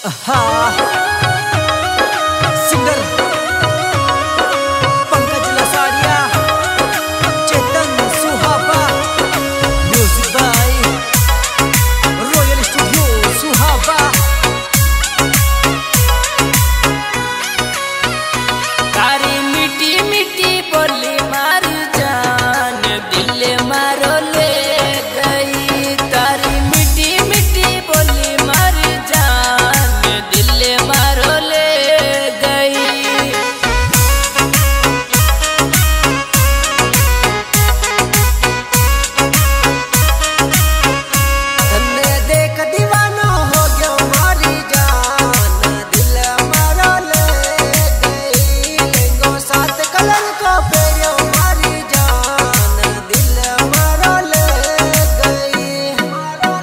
Singer Pankaj Lasadiya, Chetan Suhaba, music by royal studio Suhaba. तारी मिट्टी मिट्टी बोली मार जान दिल मारो ले गई। तारी मिट्टी मिट्टी बोली मार जान दिल मारो ले गई। तन्ने देख दीवाना हो गया मारी जान दिल मारो ले गई। लेंगो साथ कलर का फेरिया मारी जान दिल मारो ले गई। तारा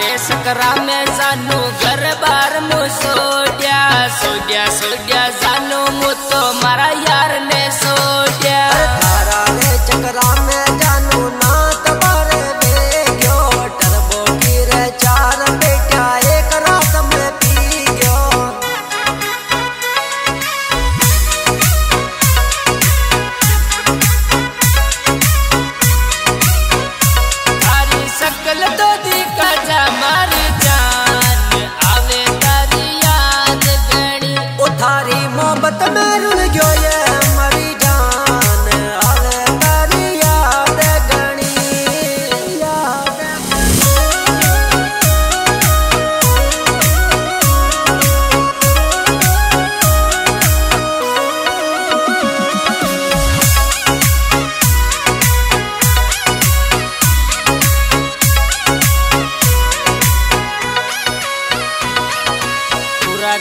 रे सकरा में जानू घर बार मु सोड्या सोड्या सोड्या जानू मु तो मारा यार ने सोड्या। तारा रे चकरा में जानू ना तबारे बेग्यो टर्बो की रे चार बेटा एक रात में पी गयो। तारी सकल तो दी का जा मार जान आवे तारी याद गणी। ओ थारी मोहब्बत में रुल गयो ये मरी जान आवे तारी याद गणी। पूरा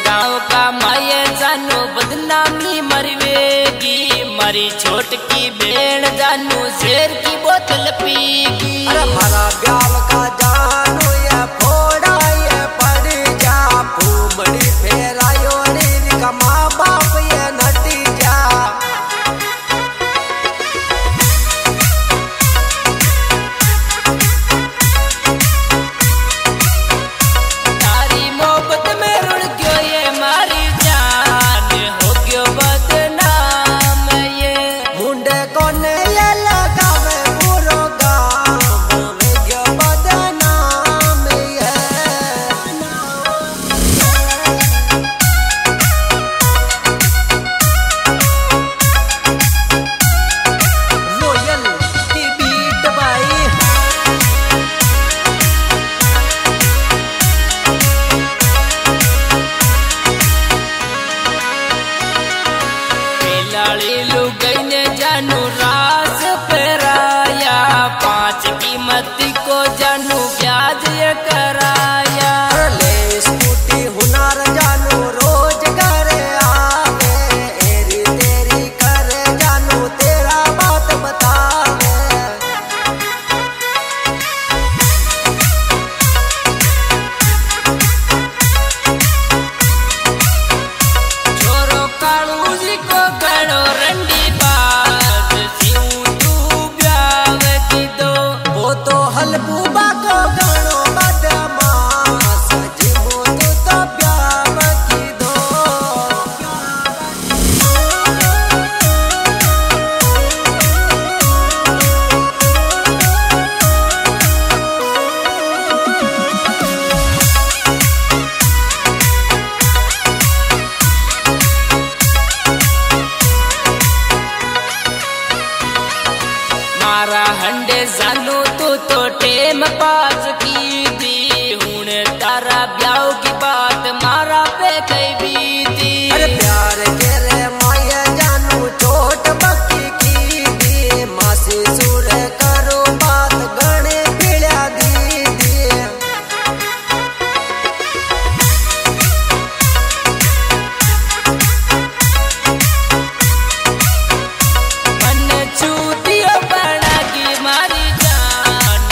गाँव का माये जानू बदनामी मरवेगी मरी छोटकी भेड़ जानू शेर की बोतल पीगी। अरे हरा ब्याल का जानू ये फोड़ा ये पड़ जा फूमड़ी फेरायो री का माँ बाप ये नटी जा। तारी मोहब्बत में रुड़ गयो ये मारी जान हो गयो बदनाम ये। मुंडे कोने ये लगावे पूरो गाँव बोले गयो बदनाम ये। रॉयल टीवी दबाई। लाली लुगई ने जानू रास पेराया 5 कीमत को जानू ब्याज ये कराया। अरे ले स्कूटी हुनार जानू रोज करे आवे एरी तेरी करे जानू तेरा बात बतावे। छोरो कालू जी को घणो रंडी बात सिऊ तू ब्याव कीधो। वो तो हलबू बाको घणो बदमाश जीवो तू तो प्याव कीधो। मारा हंडे जानू तू तो टेम पास की दी हुने तारा ब्याव की बात मारा पे कई बीती। अरे प्यार के रे माया जानू चोट बक्की की दी मासी सुर करो बात गणे पिला दी दी। मन छूतियो बना की मारी जान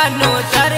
जानो दर